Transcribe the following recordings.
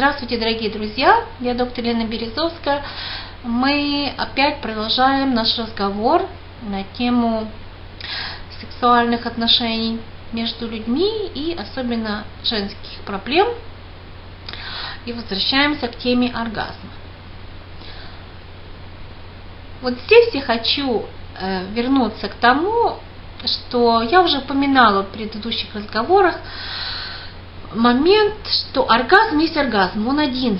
Здравствуйте, дорогие друзья! Я доктор Елена Березовская. Мы опять продолжаем наш разговор на тему сексуальных отношений между людьми и особенно женских проблем. И возвращаемся к теме оргазма. Вот здесь я хочу вернуться к тому, что я уже упоминала в предыдущих разговорах, момент, что оргазм есть оргазм, он один.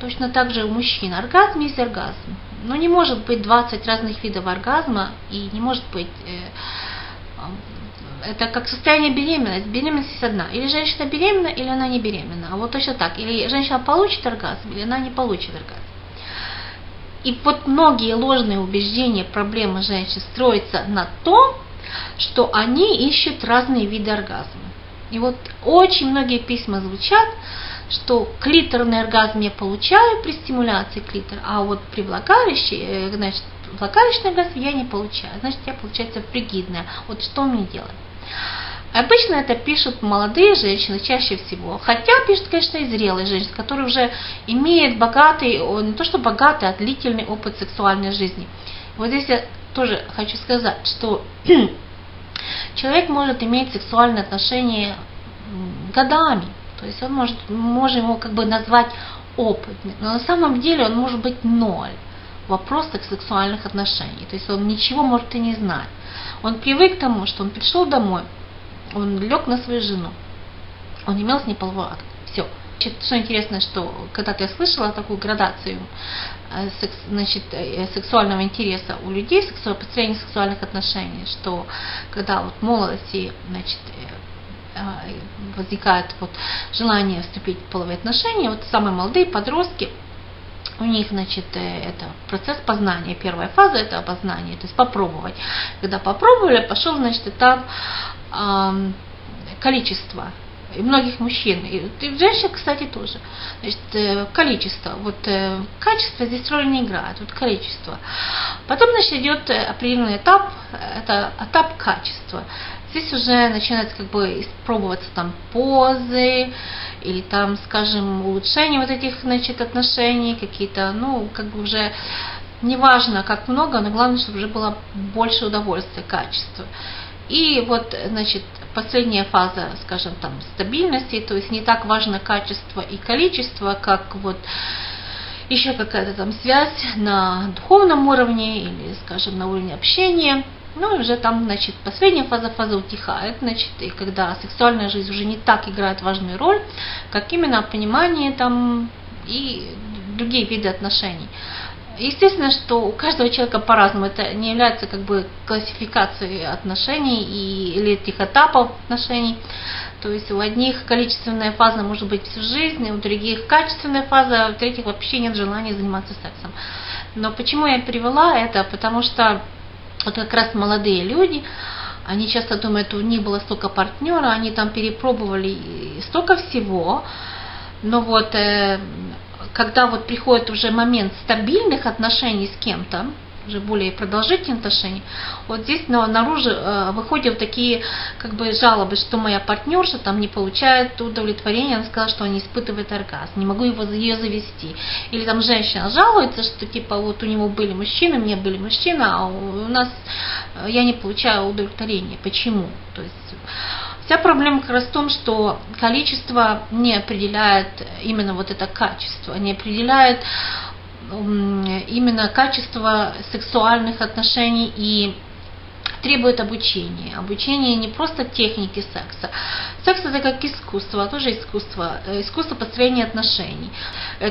Точно так же у мужчин. Оргазм есть оргазм. Но не может быть 20 разных видов оргазма, и не может быть... Это как состояние беременности. Беременность есть одна. Или женщина беременна, или она не беременна. А вот точно так. Или женщина получит оргазм, или она не получит оргазм. И вот многие ложные убеждения, проблемы женщин строятся на том, что они ищут разные виды оргазма. И вот очень многие письма звучат, что клиторный оргазм я получаю при стимуляции клитора, а вот при влагалище, значит, влагалищный оргазм я не получаю. Значит, я, получается, фригидная. Вот что мне делать? Обычно это пишут молодые женщины чаще всего. Хотя пишут, конечно, и зрелые женщины, которые уже имеют богатый, не то что богатый, а длительный опыт сексуальной жизни. Вот здесь я тоже хочу сказать, что... Человек может иметь сексуальные отношения годами, то есть он может, можем его как бы назвать опытным, но на самом деле он может быть ноль в вопросах сексуальных отношений, то есть он ничего может и не знать. Он привык к тому, что он пришел домой, он лег на свою жену, он имел с ней половой акт, все. Что интересно, что когда-то я слышала такую градацию сексуального интереса у людей, построения сексуальных отношений, что когда вот в молодости возникает вот желание вступить в половые отношения, вот самые молодые подростки, у них, это процесс познания, первая фаза это познание, то есть попробовать. Когда попробовали, пошел, этап количества. И многих мужчин, и женщин, кстати, тоже. Количество. Вот качество здесь роли не играет, вот количество. Потом, идет определенный этап, это этап качества. Здесь уже начинается как бы испробоваться там позы, или там, скажем, улучшение вот этих, отношений, какие-то, уже неважно, как много, но главное, чтобы уже было больше удовольствия, качества. И вот, последняя фаза, скажем, там, стабильности, то есть не так важно качество и количество, как вот еще какая-то там связь на духовном уровне или, скажем, на уровне общения. Ну, и уже там, последняя фаза утихает, и когда сексуальная жизнь уже не так играет важную роль, как именно понимание там и другие виды отношений. Естественно, что у каждого человека по-разному. Это не является как бы классификацией отношений или этих этапов отношений. То есть у одних количественная фаза может быть всю жизнь, у других качественная фаза, а у третьих вообще нет желания заниматься сексом. Но почему я привела это? Потому что вот как раз молодые люди, они часто думают, у них было столько партнера, они там перепробовали столько всего, но вот... Когда вот приходит уже момент стабильных отношений с кем-то, уже более продолжительных отношений, вот здесь наружу выходят такие как бы жалобы, что моя партнерша там не получает удовлетворения, она сказала, что она не испытывает оргазм, не могу ее завести. Или там женщина жалуется, что типа вот у него были мужчины, у меня были мужчины, а у нас я не получаю удовлетворения. Почему? То есть вся проблема как раз в том, что количество не определяет именно вот это качество, не определяет именно качество сексуальных отношений и требует обучения. Обучение не просто техники секса. Секс это как искусство, тоже искусство, искусство построения отношений.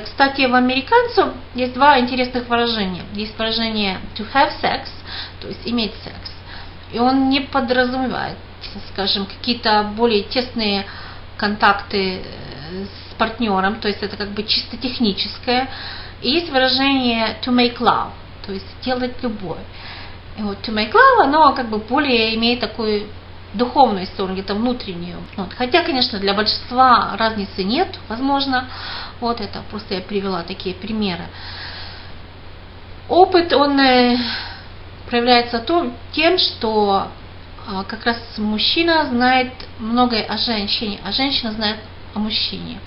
Кстати, в американцев есть два интересных выражения. Есть выражение to have sex, то есть иметь секс. И он не подразумевает, скажем, какие-то более тесные контакты с партнером, то есть это как бы чисто техническое. И есть выражение to make love, то есть делать любовь. И вот to make love, оно как бы более имеет такую духовную сторону, где-то внутреннюю. Вот. Хотя, конечно, для большинства разницы нет, возможно. Вот это просто я привела такие примеры. Опыт, он проявляется тем, что как раз мужчина знает многое о женщине, а женщина знает о мужчине.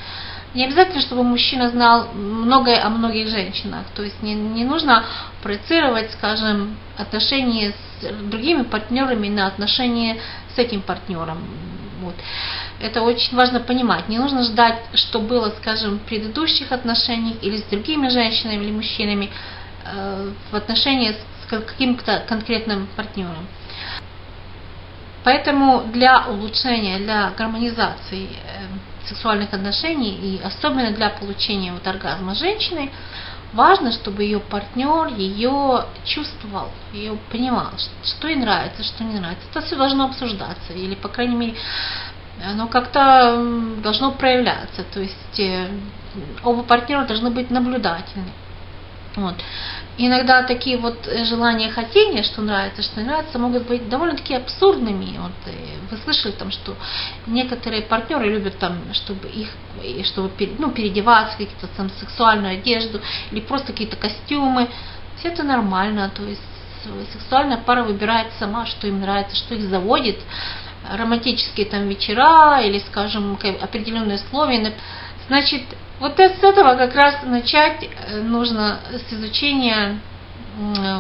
Не обязательно, чтобы мужчина знал многое о многих женщинах. То есть не нужно проецировать, скажем, отношения с другими партнерами на отношения с этим партнером. Вот. Это очень важно понимать. Не нужно ждать, что было, скажем, в предыдущих отношениях или с другими женщинами или мужчинами в отношении с каким-то конкретным партнером. Поэтому для улучшения, для гармонизации сексуальных отношений и особенно для получения вот оргазма женщины важно, чтобы ее партнер ее чувствовал, ее понимал, что ей нравится, что не нравится. Это все должно обсуждаться или, по крайней мере, оно как-то должно проявляться. То есть оба партнера должны быть наблюдательны. Вот. Иногда такие вот желания, хотения, что нравится, что не нравится, могут быть довольно-таки абсурдными. Вот, вы слышали, там, что некоторые партнеры любят, там, чтобы переодеваться, какие-то там сексуальную одежду или просто какие-то костюмы. Все это нормально. То есть сексуальная пара выбирает сама, что им нравится, что их заводит. Романтические там вечера или, скажем, определенные условия. Значит, вот с этого как раз начать нужно с изучения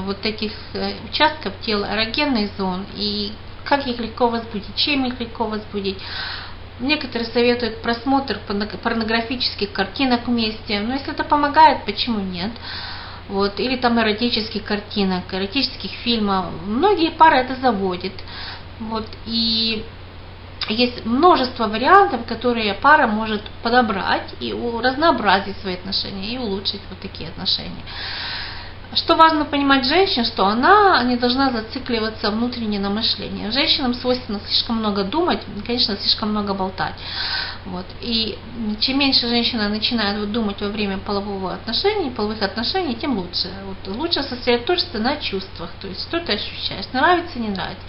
вот этих участков тела, эрогенных зон, и как их легко возбудить, чем их легко возбудить. Некоторые советуют просмотр порнографических картинок вместе, но если это помогает, почему нет? Вот. Или там эротических картинок, эротических фильмов. Многие пары это заводит. Вот. И есть множество вариантов, которые пара может подобрать и разнообразить свои отношения, и улучшить вот такие отношения. Что важно понимать женщине, что она не должна зацикливаться внутренне на мышлении. Женщинам свойственно слишком много думать, конечно, слишком много болтать. Вот. И чем меньше женщина начинает думать во время половых отношений, тем лучше. Вот. Лучше сосредоточиться на чувствах, то есть что ты ощущаешь, нравится, не нравится.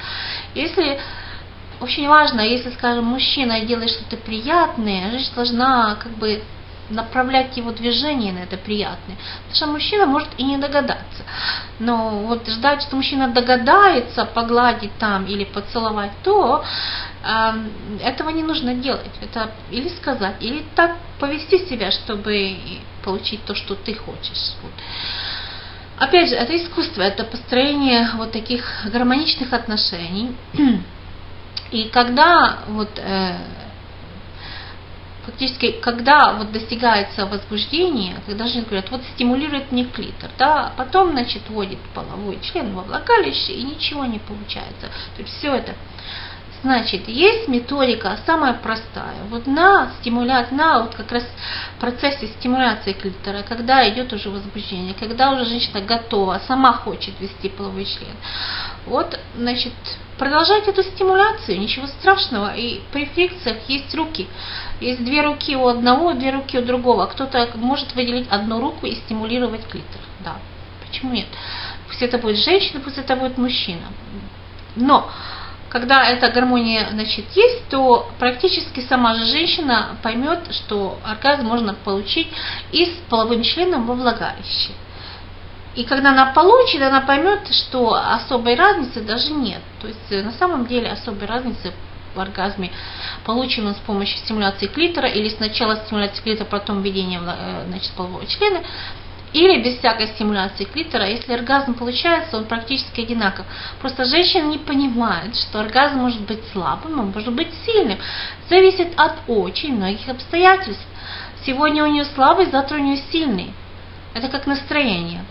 Очень важно, если, скажем, мужчина делает что-то приятное, женщина должна как бы направлять его движение на это приятное. Потому что мужчина может и не догадаться. Но вот ждать, что мужчина догадается погладить там или поцеловать, то этого не нужно делать. Это или сказать, или так повести себя, чтобы получить то, что ты хочешь. Вот. Опять же, это искусство, это построение вот таких гармоничных отношений. И когда фактически, когда достигается возбуждение, когда женщина говорит, вот стимулирует мне клитор, да, потом, значит, вводит половой член во влагалище и ничего не получается. То есть все это. Значит, есть методика, самая простая, вот вот как раз в процессе стимуляции клитора, когда идет уже возбуждение, когда уже женщина готова, сама хочет ввести половой член. Вот, значит, продолжать эту стимуляцию, ничего страшного, и при фрикциях есть руки. Есть две руки у одного, две руки у другого. Кто-то может выделить одну руку и стимулировать клитор. Да, почему нет? Пусть это будет женщина, пусть это будет мужчина. Но когда эта гармония, значит, есть, то практически сама же женщина поймет, что оргазм можно получить и с половым членом во влагалище. И когда она получит, она поймет, что особой разницы даже нет. То есть на самом деле особой разницы в оргазме, полученном с помощью стимуляции клитора, или сначала стимуляции клитора, потом введение, значит, полового члена, или без всякой стимуляции клитора, если оргазм получается, он практически одинаков. Просто женщина не понимает, что оргазм может быть слабым, он может быть сильным. Зависит от очень многих обстоятельств. Сегодня у нее слабый, завтра у нее сильный. Это как настроение.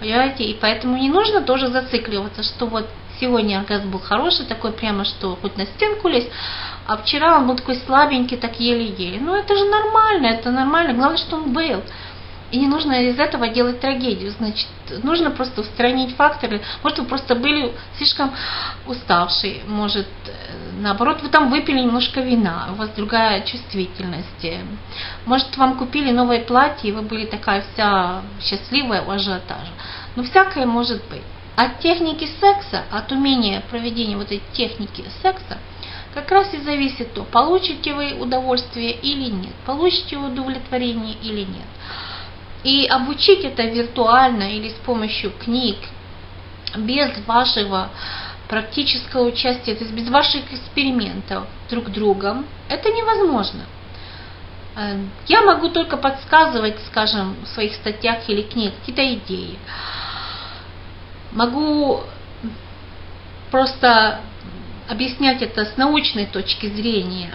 Понимаете? И поэтому не нужно тоже зацикливаться, что вот сегодня оргазм был хороший, такой прямо, что хоть на стенку лезь, а вчера он был такой слабенький, так еле-еле. Ну это же нормально, это нормально. Главное, что он был. И не нужно из этого делать трагедию. Значит, нужно просто устранить факторы. Может, вы просто были слишком уставшие. Может, наоборот, вы там выпили немножко вина. У вас другая чувствительность. Может, вам купили новое платье, и вы были такая вся счастливая у ажиотажа. Ну, всякое может быть. От техники секса, от умения проведения вот этой техники секса, как раз и зависит то, получите вы удовольствие или нет. Получите вы удовлетворение или нет. И обучить это виртуально или с помощью книг, без вашего практического участия, то есть без ваших экспериментов друг с другом, это невозможно. Я могу только подсказывать, скажем, в своих статьях или книгах какие-то идеи. Могу просто объяснять это с научной точки зрения.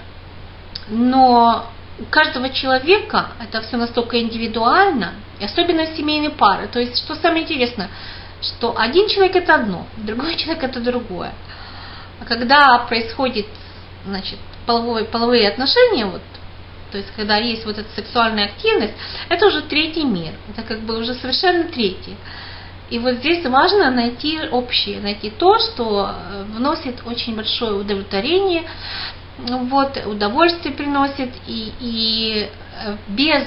Но у каждого человека это все настолько индивидуально, и особенно семейные пары. То есть, что самое интересное, что один человек это одно, другой человек это другое. А когда происходит, значит, половые отношения, вот, то есть когда есть вот эта сексуальная активность, это уже третий мир, это как бы уже совершенно третий. И вот здесь важно найти общее, найти то, что вносит очень большое удовлетворение, вот, удовольствие приносит, и без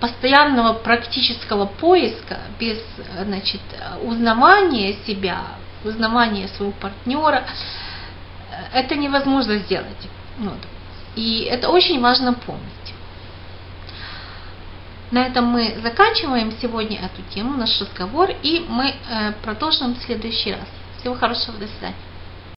постоянного практического поиска, без, значит, узнавания себя, узнавания своего партнера, это невозможно сделать. Вот. И это очень важно помнить. На этом мы заканчиваем сегодня эту тему, наш разговор, и мы продолжим в следующий раз. Всего хорошего, до свидания.